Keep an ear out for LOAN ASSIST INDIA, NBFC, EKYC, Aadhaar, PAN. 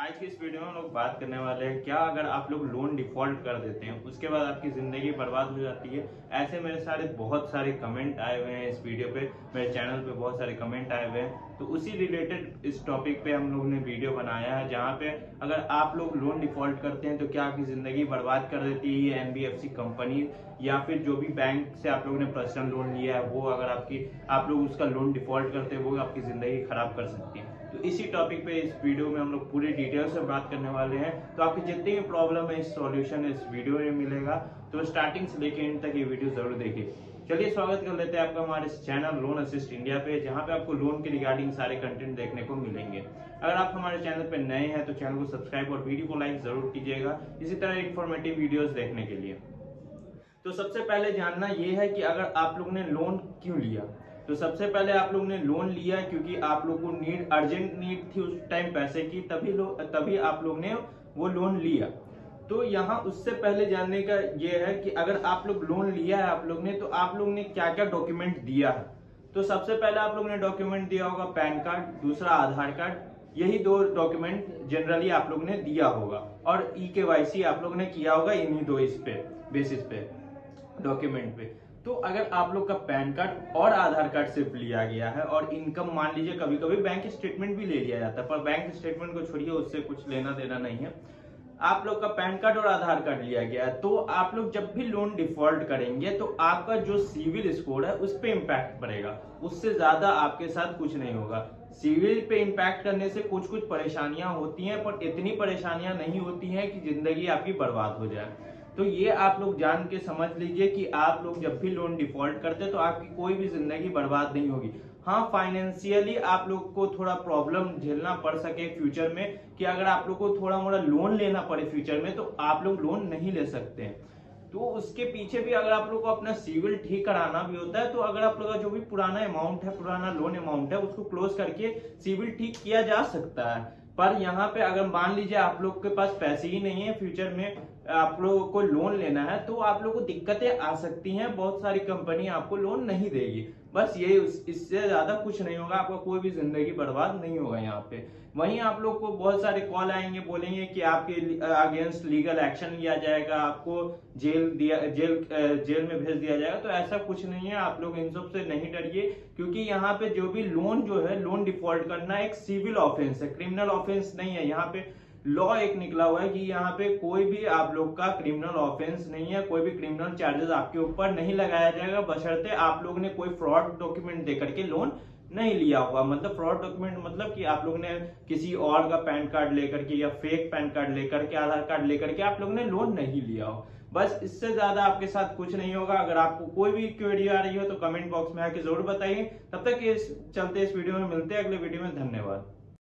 आज की इस वीडियो में हम लोग बात करने वाले हैं क्या अगर आप लोग लोन डिफॉल्ट कर देते हैं उसके बाद आपकी ज़िंदगी बर्बाद हो जाती है। ऐसे मेरे सारे बहुत सारे कमेंट आए हुए हैं इस वीडियो पे, मेरे चैनल पे बहुत सारे कमेंट आए हुए हैं, तो उसी रिलेटेड इस टॉपिक पे हम लोग ने वीडियो बनाया है जहाँ पे अगर आप लोग लोन डिफॉल्ट करते हैं तो क्या आपकी ज़िंदगी बर्बाद कर देती है NBFC कंपनी या फिर जो भी बैंक से आप लोगों ने पर्सनल लोन लिया है वो अगर आप लोग उसका लोन डिफॉल्ट करते हैं वो आपकी ज़िंदगी ख़राब कर सकती है। तो इसी टॉपिक पे इस वीडियो में हम लोग पूरी डिटेल से बात करने वाले हैं, तो आपकी जितनी भी प्रॉब्लम है इस सॉल्यूशन इस वीडियो में मिलेगा, तो स्टार्टिंग से लेके एंड तक ये वीडियो जरूर देखिए। चलिए स्वागत कर लेते हैं आपका हमारे चैनल लोन असिस्ट इंडिया पे, जहाँ पे आपको लोन के रिगार्डिंग सारे कंटेंट देखने को मिलेंगे। अगर आप हमारे चैनल पे नए हैं तो चैनल को सब्सक्राइब और वीडियो को लाइक जरूर कीजिएगा इसी तरह इन्फॉर्मेटिव वीडियोज देखने के लिए। तो सबसे पहले जानना ये है कि अगर आप लोग ने लोन क्यों लिया। तो सबसे पहले आप लोग ने लोन लिया क्योंकि आप लोग को नीड अर्जेंट नीड थी उस टाइम पैसे की, तभी आप लोग ने वो लोन लिया। तो यहाँ उससे पहले जानने का ये है कि अगर आप लोग लोन लिया है आप लोग ने तो आप लोग ने क्या क्या डॉक्यूमेंट दिया है। तो सबसे पहले आप लोग ने डॉक्यूमेंट दिया होगा पैन कार्ड, दूसरा आधार कार्ड, यही दो डॉक्यूमेंट जनरली आप लोग ने दिया होगा, और EKYC आप लोग ने किया होगा इन्हीं दो बेसिस पे डॉक्यूमेंट पे। तो अगर आप लोग का पैन कार्ड और आधार कार्ड सिर्फ लिया गया है और इनकम मान लीजिए कभी कभी बैंक स्टेटमेंट भी ले लिया जाता है, पर बैंक स्टेटमेंट को छोड़िए उससे कुछ लेना देना नहीं है। आप लोग का पैन कार्ड और आधार कार्ड लिया गया है तो आप लोग जब भी लोन डिफॉल्ट करेंगे तो आपका जो सिविल स्कोर है उस पर इम्पैक्ट पड़ेगा, उससे ज्यादा आपके साथ कुछ नहीं होगा। सिविल पे इम्पैक्ट करने से कुछ परेशानियां होती हैं पर इतनी परेशानियां नहीं होती हैं कि जिंदगी आपकी बर्बाद हो जाए। तो ये आप लोग जान के समझ लीजिए कि आप लोग जब भी लोन डिफॉल्ट करते हैं तो आपकी कोई भी जिंदगी बर्बाद नहीं होगी। हाँ, फाइनेंशियली आप लोग को थोड़ा प्रॉब्लम झेलना पड़ सके फ्यूचर में, कि अगर आप लोग को थोड़ा मोड़ा लोन लेना पड़े फ्यूचर में तो आप लोग लोन नहीं ले सकते हैं। तो उसके पीछे भी अगर आप लोग को अपना सिविल ठीक कराना भी होता है तो अगर आप लोग का जो भी पुराना अमाउंट है, पुराना लोन अमाउंट है, उसको क्लोज करके सिविल ठीक किया जा सकता है। पर यहाँ पे अगर मान लीजिए आप लोग के पास पैसे ही नहीं है, फ्यूचर में आप लोग को लोन लेना है तो आप लोग को दिक्कतें आ सकती हैं, बहुत सारी कंपनी आपको लोन नहीं देगी। बस ये इससे ज्यादा कुछ नहीं होगा, आपका कोई भी जिंदगी बर्बाद नहीं होगा। यहाँ पे वहीं आप लोग को बहुत सारे कॉल आएंगे, बोलेंगे कि आपके अगेंस्ट लीगल एक्शन लिया जाएगा, आपको जेल में भेज दिया जाएगा। तो ऐसा कुछ नहीं है, आप लोग इन सब से नहीं डरिए, क्योंकि यहाँ पे जो भी लोन डिफॉल्ट करना एक सिविल ऑफेंस है, क्रिमिनल ऑफेंस नहीं है। यहाँ पे लॉ एक निकला हुआ है कि यहाँ पे कोई भी आप लोग का क्रिमिनल ऑफेंस नहीं है, कोई भी क्रिमिनल चार्जेस आपके ऊपर नहीं लगाया जाएगा, बशर्ते आप लोग ने कोई फ्रॉड डॉक्यूमेंट देकर के लोन नहीं लिया हुआ। मतलब फ्रॉड डॉक्यूमेंट मतलब कि आप लोग ने किसी और का पैन कार्ड लेकर के या फेक पैन कार्ड लेकर के, आधार कार्ड लेकर के आप लोग ने लोन नहीं लिया हो। बस इससे ज्यादा आपके साथ कुछ नहीं होगा। अगर आपको कोई भी क्वेरी आ रही हो तो कमेंट बॉक्स में आके जरूर बताइए। तब तक चलते इस वीडियो में मिलते हैं अगले वीडियो में। धन्यवाद।